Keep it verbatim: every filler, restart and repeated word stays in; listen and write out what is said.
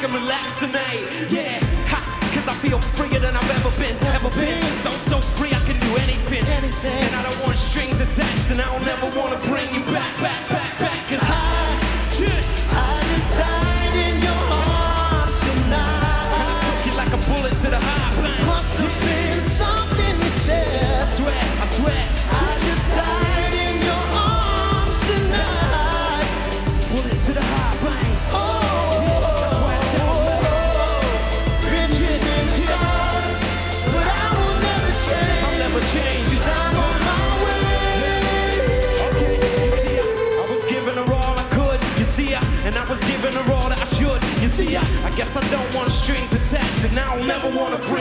can relax tonight. Yeah, ha, cause I feel freer than I've ever been, ever been. So, so free I can do anything, and I don't want strings attached, and I don't ever want to bring you back, back, back, back. Cause I just, I just died in your arms tonight. And I took you like a bullet to the high blind. Must have been something you said. I swear, I swear. I just died in your arms tonight. Bullet to the high blind. Oh. And I was giving her all that I should. You see, I, I guess I don't want strings attached, and I don't ever want to break.